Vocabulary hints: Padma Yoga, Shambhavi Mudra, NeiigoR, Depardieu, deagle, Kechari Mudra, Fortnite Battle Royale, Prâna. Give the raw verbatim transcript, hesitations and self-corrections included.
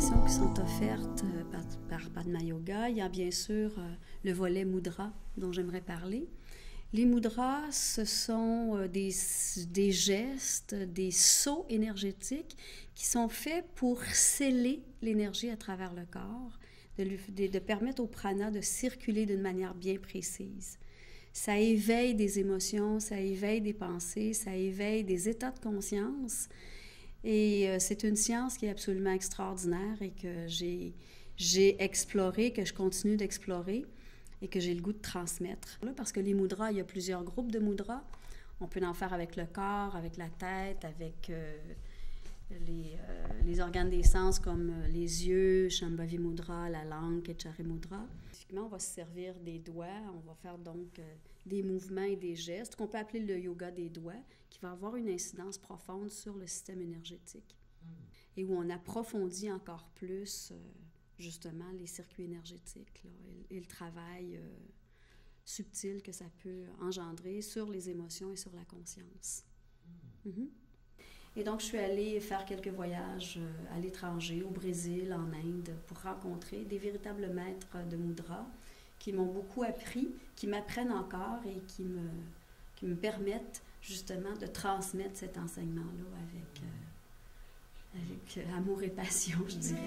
formations qui sont offertes par, par Padma Yoga. Il y a bien sûr le volet mudra dont j'aimerais parler. Les mudras, ce sont des, des gestes, des sauts énergétiques qui sont faits pour sceller l'énergie à travers le corps, de, lui, de, de permettre au prana de circuler d'une manière bien précise. Ça éveille des émotions, ça éveille des pensées, ça éveille des états de conscience. Et euh, c'est une science qui est absolument extraordinaire et que j'ai, j'ai explorée, que je continue d'explorer et que j'ai le goût de transmettre. Là, parce que les mudras, il y a plusieurs groupes de mudras. On peut en faire avec le corps, avec la tête, avec euh, les, euh, les organes des sens comme les yeux, Shambhavi Mudra, la langue, Kechari Mudra. On va se servir des doigts, on va faire donc euh, des mouvements et des gestes qu'on peut appeler le yoga des doigts, qui va avoir une incidence profonde sur le système énergétique et où on approfondit encore plus euh, justement les circuits énergétiques là, et, et le travail euh, subtil que ça peut engendrer sur les émotions et sur la conscience. Mm. Mm-hmm. Et donc, je suis allée faire quelques voyages à l'étranger, au Brésil, en Inde, pour rencontrer des véritables maîtres de mudra qui m'ont beaucoup appris, qui m'apprennent encore et qui me, qui me permettent justement de transmettre cet enseignement-là avec, euh, avec amour et passion, je dirais.